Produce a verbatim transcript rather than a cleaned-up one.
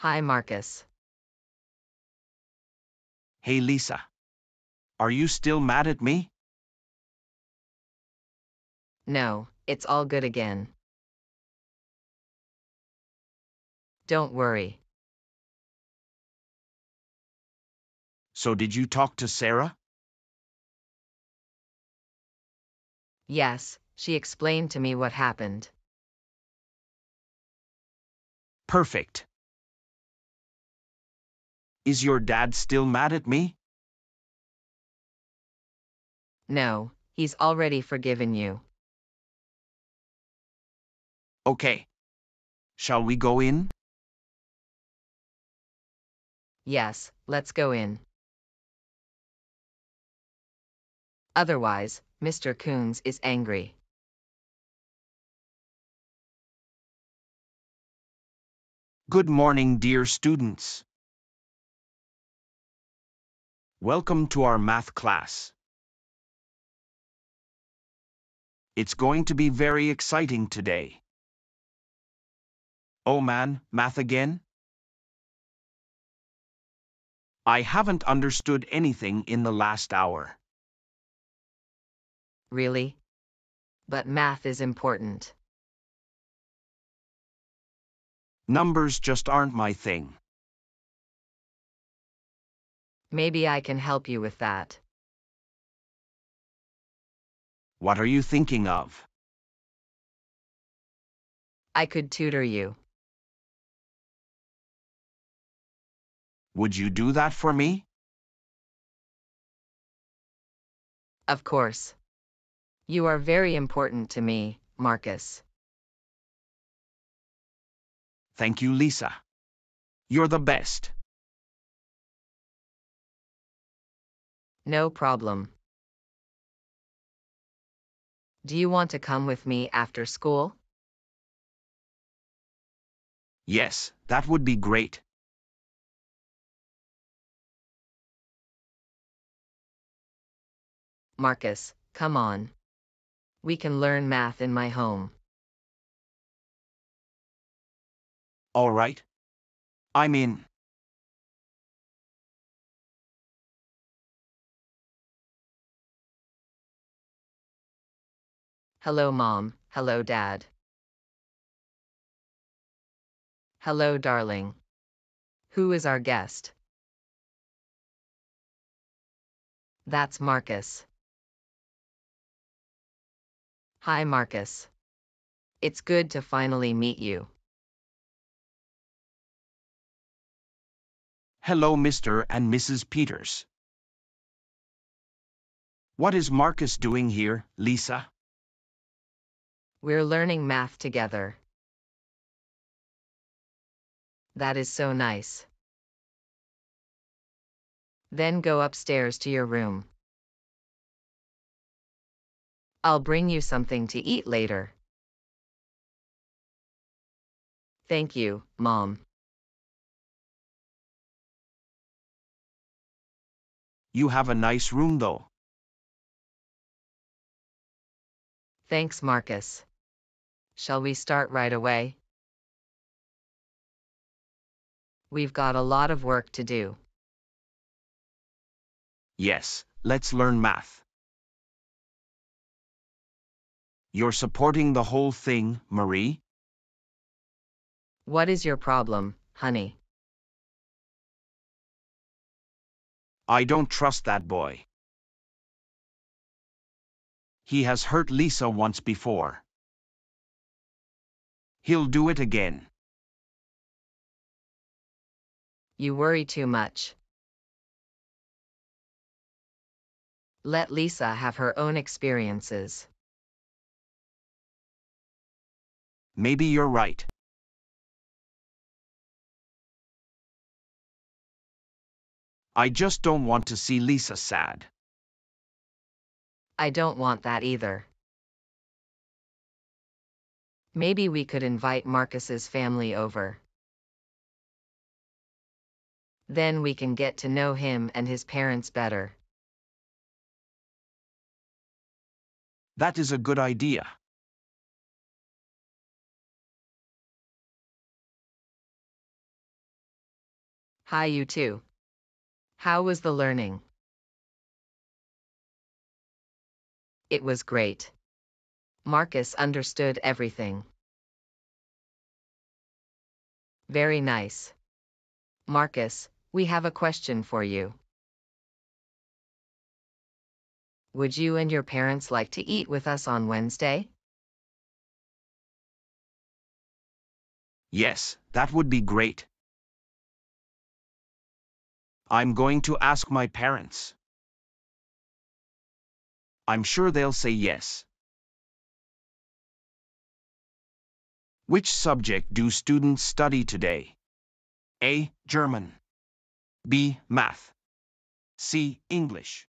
Hi, Markus. Hey, Lisa. Are you still mad at me? No, it's all good again. Don't worry. So did you talk to Sarah? Yes, she explained to me what happened. Perfect. Is your dad still mad at me? No, he's already forgiven you. Okay. Shall we go in? Yes, let's go in. Otherwise, Mister Coons is angry. Good morning, dear students. Welcome to our math class. It's going to be very exciting today. Oh man, math again? I haven't understood anything in the last hour. Really? But math is important. Numbers just aren't my thing. Maybe I can help you with that. What are you thinking of? I could tutor you. Would you do that for me? Of course. You are very important to me, Markus. Thank you, Lisa. You're the best. No problem. Do you want to come with me after school? Yes, that would be great. Markus, come on. We can learn math in my home. All right. I'm in. Hello, Mom. Hello, Dad. Hello, darling. Who is our guest? That's Markus. Hi, Markus. It's good to finally meet you. Hello, Mister and Missus Peters. What is Markus doing here, Lisa? We're learning math together. That is so nice. Then go upstairs to your room. I'll bring you something to eat later. Thank you, Mom. You have a nice room though. Thanks, Markus. Shall we start right away? We've got a lot of work to do. Yes, let's learn math. You're supporting the whole thing, Marie? What is your problem, honey? I don't trust that boy. He has hurt Lisa once before. He'll do it again. You worry too much. Let Lisa have her own experiences. Maybe you're right. I just don't want to see Lisa sad. I don't want that either. Maybe we could invite Markus's family over. Then we can get to know him and his parents better. That is a good idea. Hi you two. How was the learning? It was great. Markus understood everything. Very nice. Markus, we have a question for you. Would you and your parents like to eat with us on Wednesday? Yes, that would be great. I'm going to ask my parents. I'm sure they'll say yes. Which subject do students study today? A. German. B. Math. C. English.